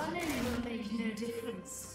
Running will make no difference.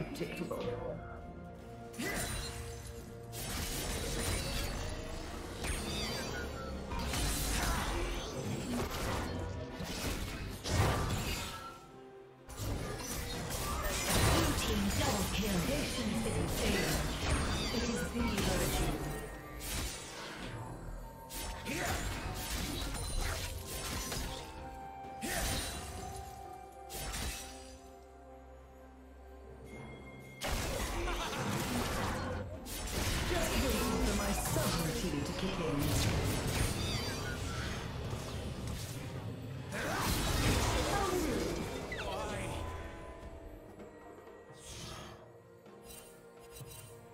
Predictable.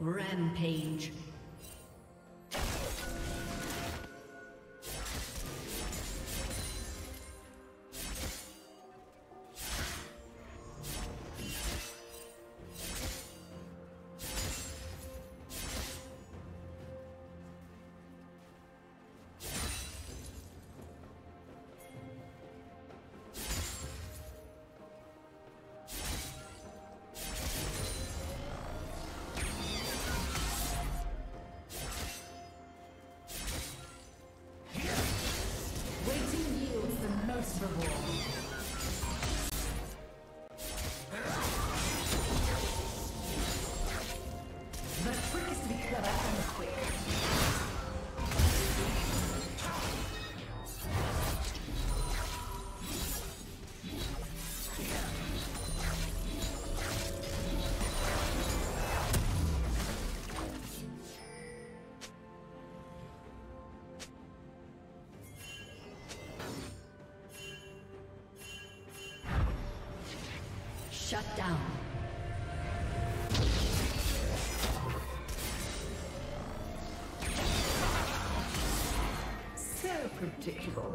Rampage. Shut down. So predictable.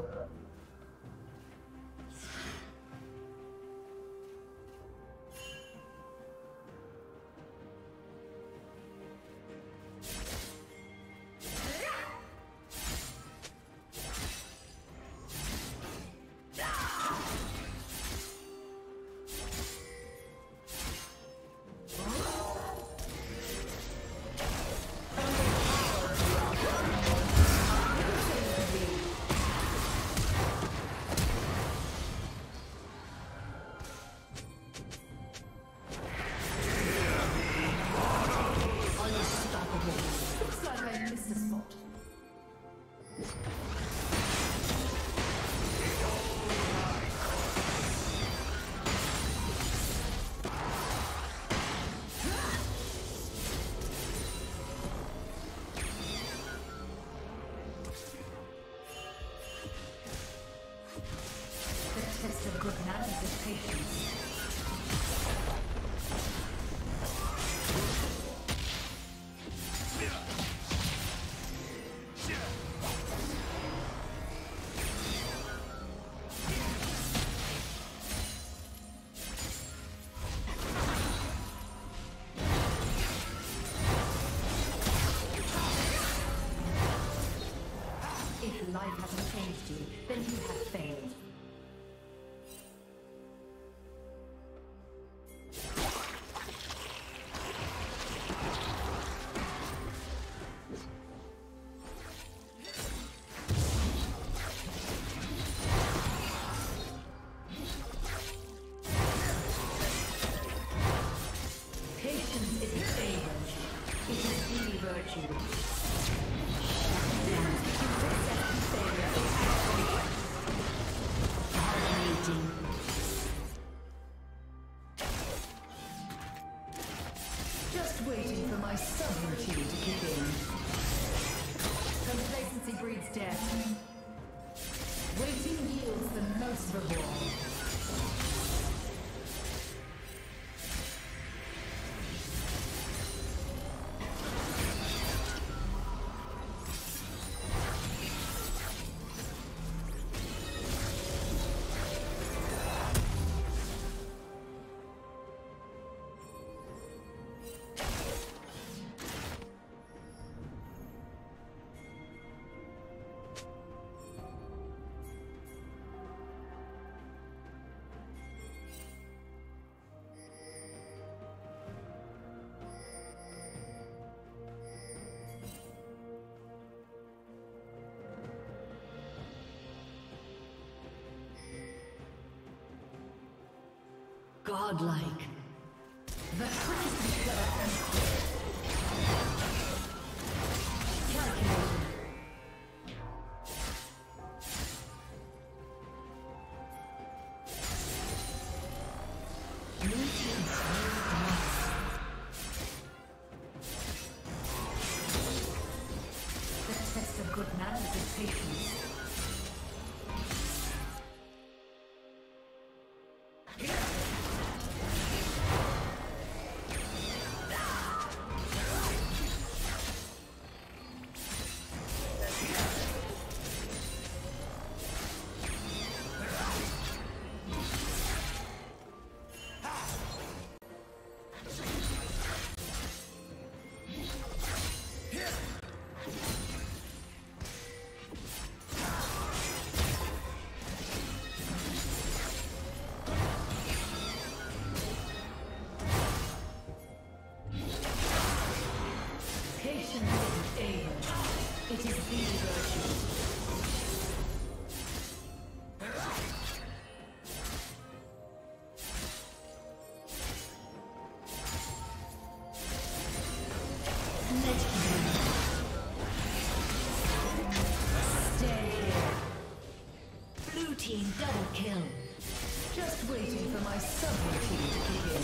life hasn't changed you, then you have failed. Waiting for my sovereignty to kick in. Complacency breeds death. Waiting yields the most reward. Godlike. The quickest blood. Calculated. The test of good manners is patience. Double kill. Just waiting for my sovereignty to kick in.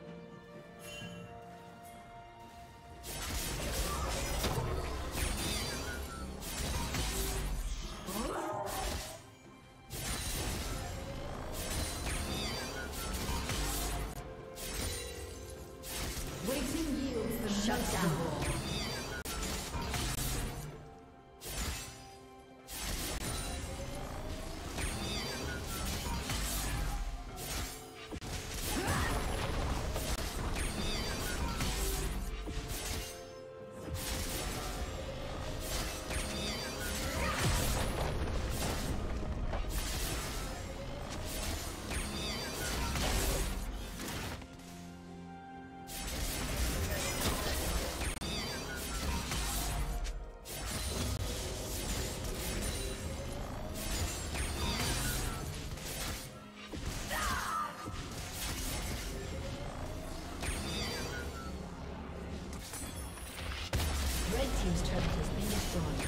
team's turret has been destroyed.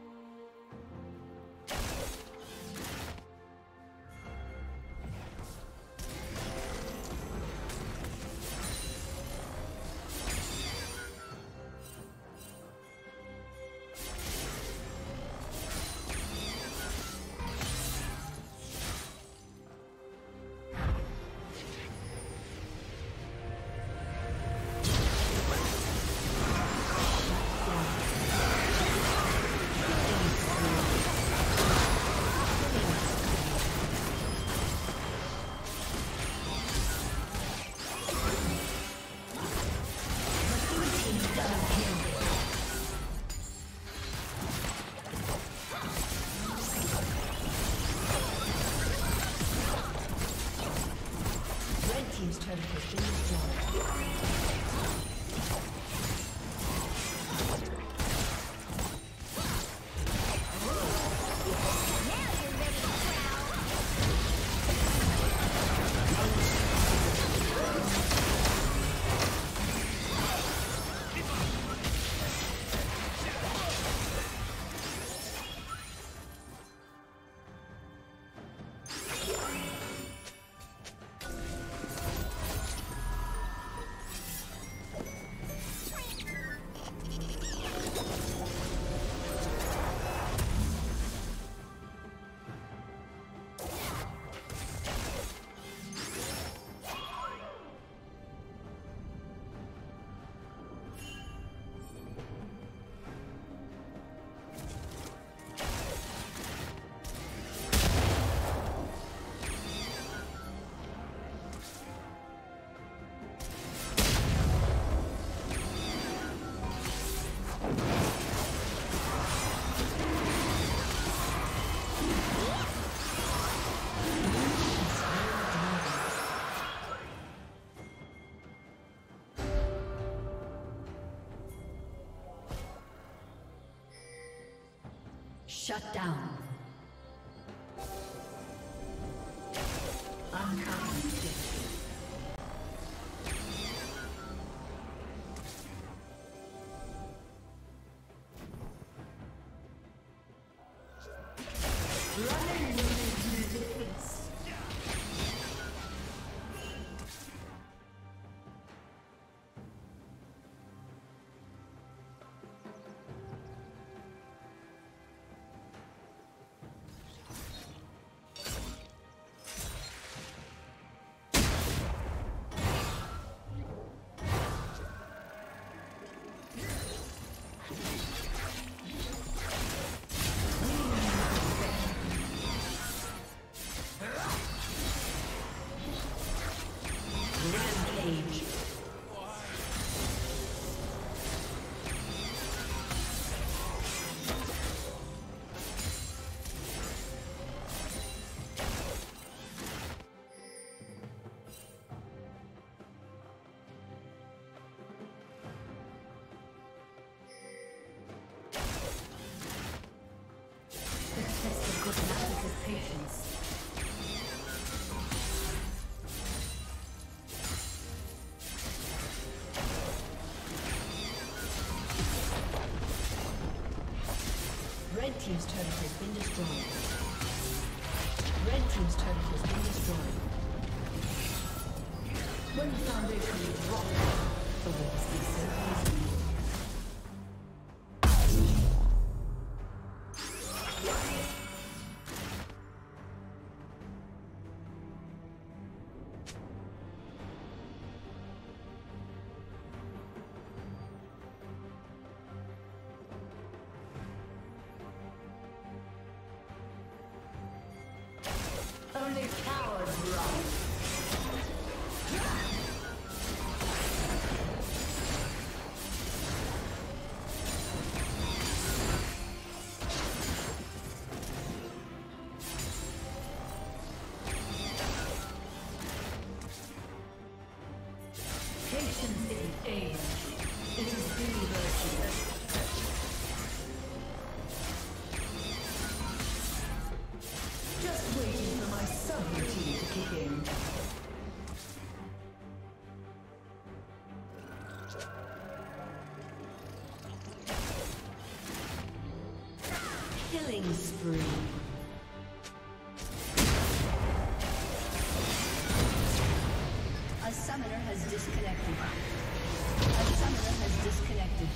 Shut down. Red team's turret has been destroyed. Red team's turret has been destroyed. When the foundation is rotten, the walls will be so easy. only cowards run. Killing spree. A summoner has disconnected. A summoner has disconnected.